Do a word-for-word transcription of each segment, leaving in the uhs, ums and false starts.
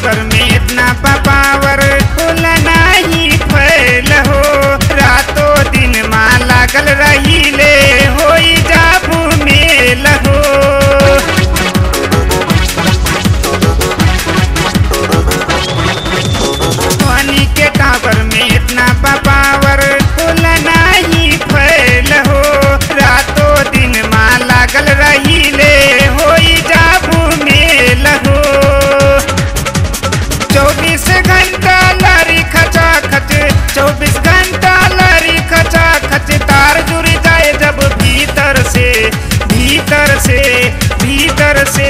साबर में इतना पावर खुलना ही फैल हो, रातों दिन माँ लागल रही ले हो जाबू मेल हो। पानी के टावर में इतना पावर खुलना ही फैल हो, रातों दिन माँ लागल रही ले हो जाबू मेल हो। चौबीस घंटा लारी खचा खच, चौबीस घंटा लारी खचा खच, तार जुड़ जाए जब भीतर से भीतर से भीतर से।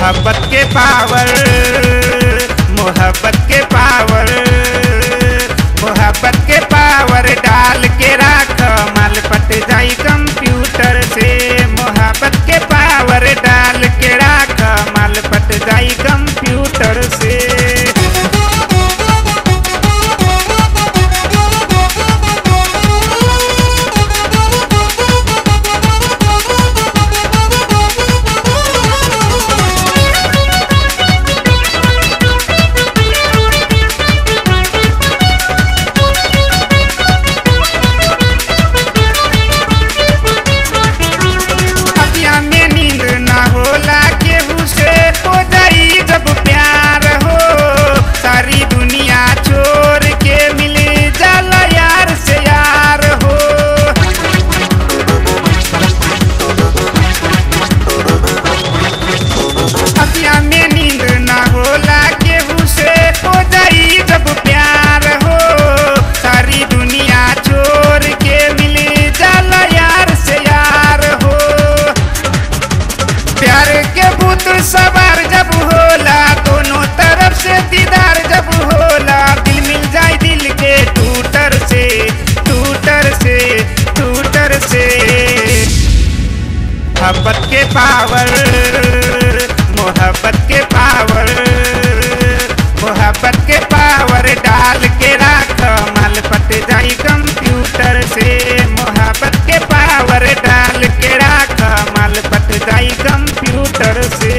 मोहब्बत के पावर मोहब्बत के पावर मोहब्बत के पावर डाल के राख माल पट जाई कंप्यूटर से। मोहब्बत के पावर डाल के राख माल पट जाई कंप्यूटर से। सवार जब होला दोनों तरफ से दीदार जब होला, दिल मिल जाए दिल के टूटर से टूटर से टूटर से। मोहब्बत के पावर मोहब्बत के पावर मोहब्बत के पावर डाल के राख माल पट जाई कंप्यूटर से। मोहब्बत के पावर डाल के राख माल पट जाई कंप्यूटर से।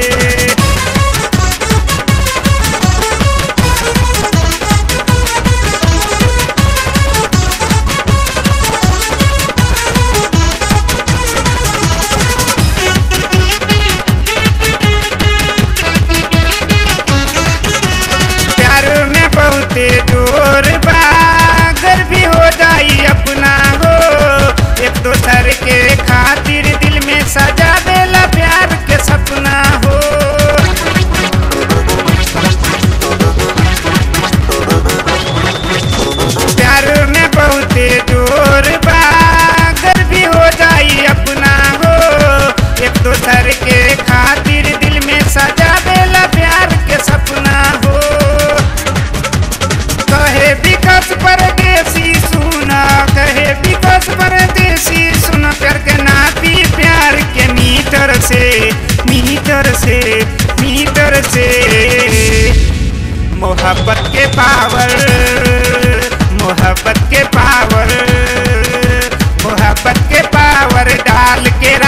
मीटर से मीटर से। मोहब्बत के पावर मोहब्बत के पावर मोहब्बत के पावर डाल के